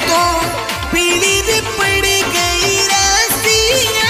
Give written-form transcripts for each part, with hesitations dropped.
तो पीली पड़ गई रसिया।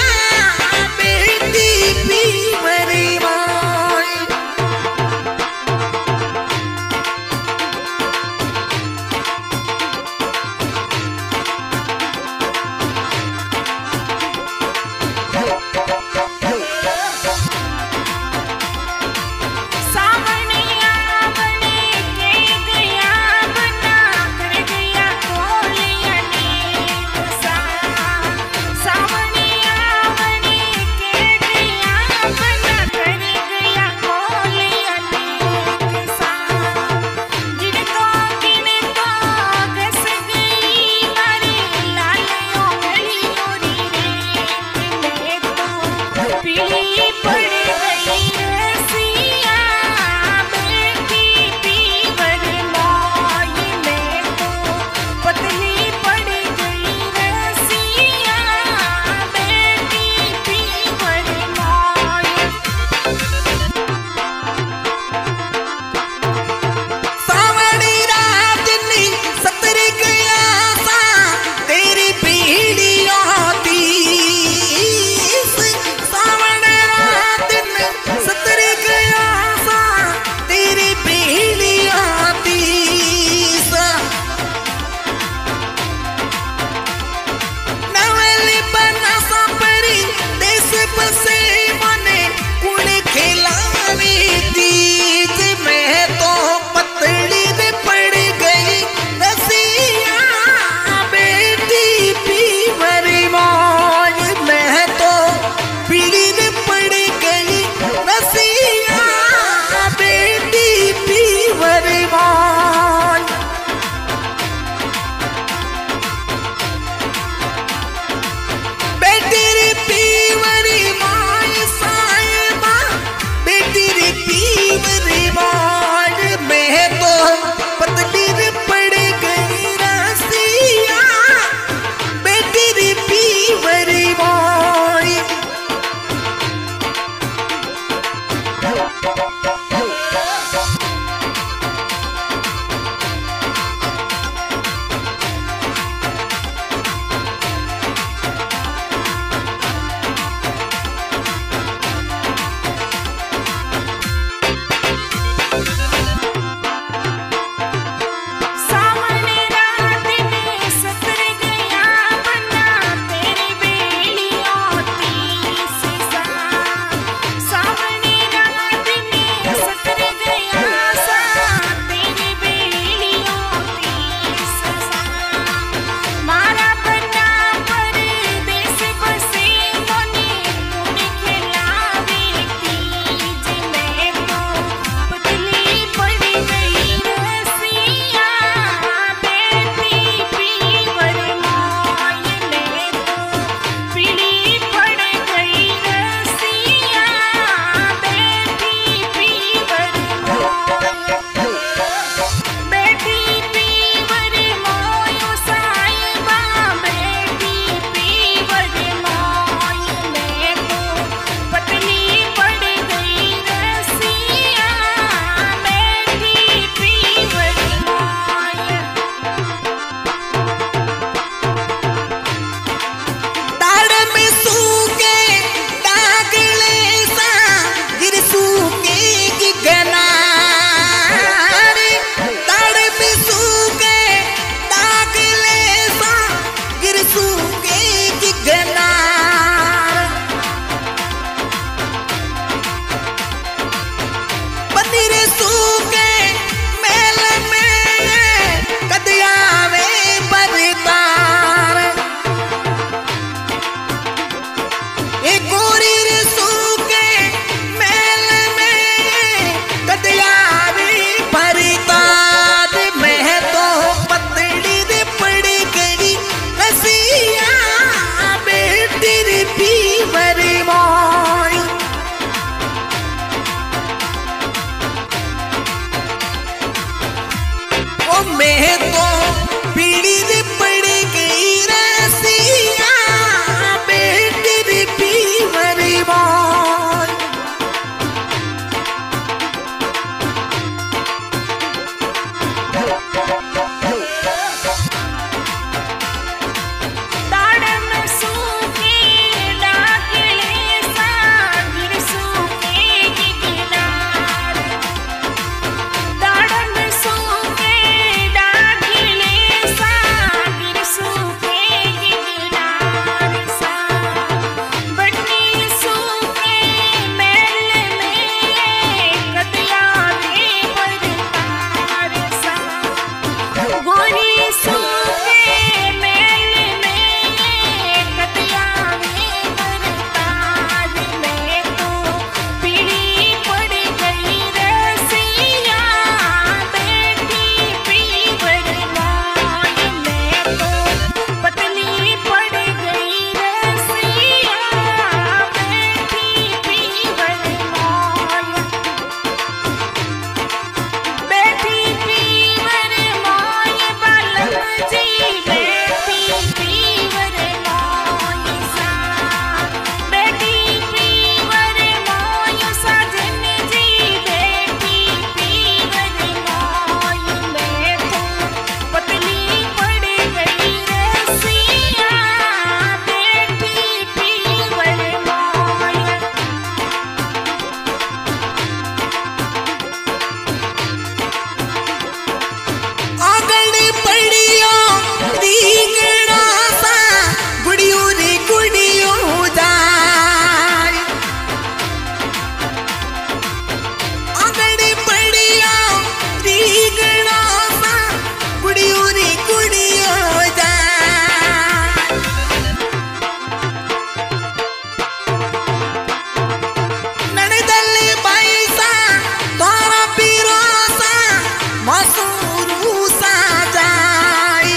मसूरू सा जाई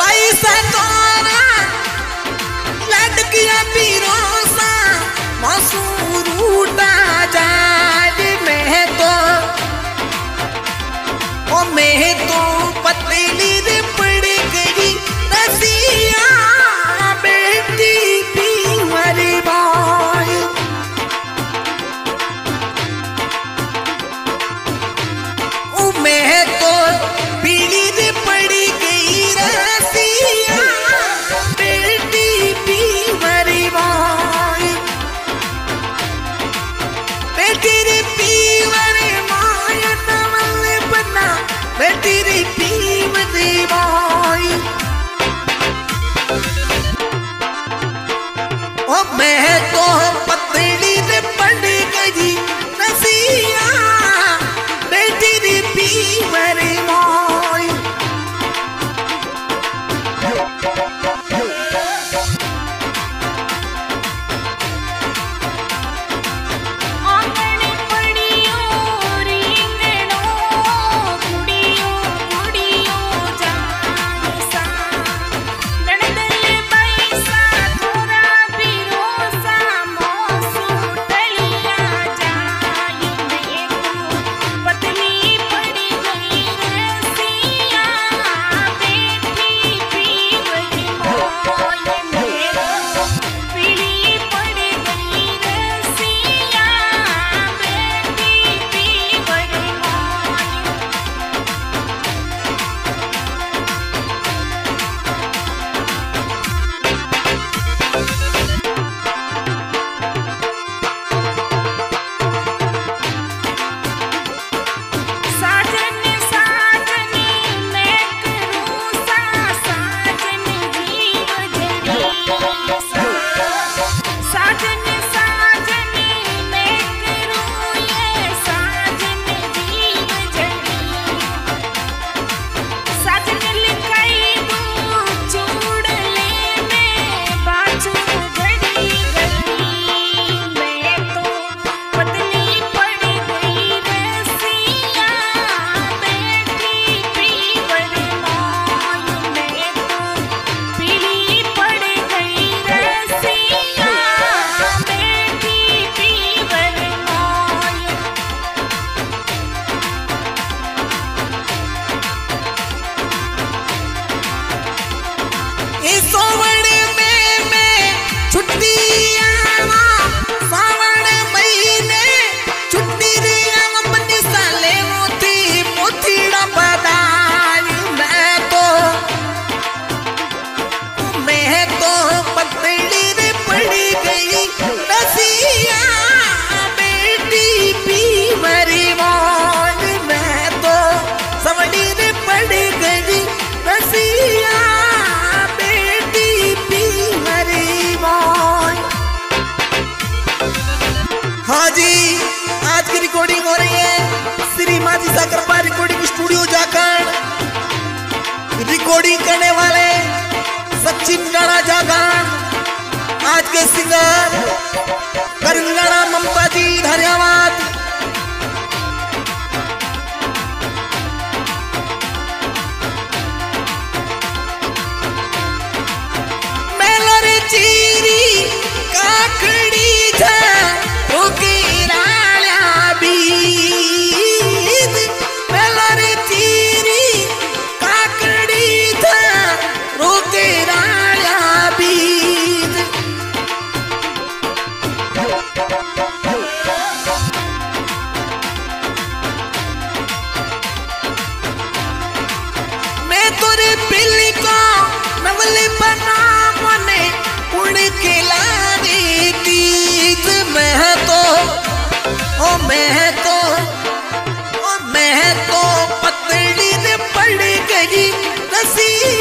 पैसा तोरा लटकिया पीरो सा मसूरू टा जाई। मैं तो पतली पड़ गई रसिया बेटी भी मरी बाई मैं तो पीली पड़ गई रसिया बेटी भी मरी बाई। बेटी रे पीवर माया नवल बना बेटी रे पीव देवाई। ओ मैं तो पतली रे पड़ गई रसिया बेटी रे पीव देवाई। रिकॉर्डिंग हो रही है श्री माझी साकरपा रिकॉर्डिंग स्टूडियो जाकर रिकॉर्डिंग करने वाले सचिन राणा जाकर आज के सिंगर करण राणा ममता जी धन्यवाद। मेलोरे चीरी काकड़ी था ओके मैं तो पतली पड़ गई रसी।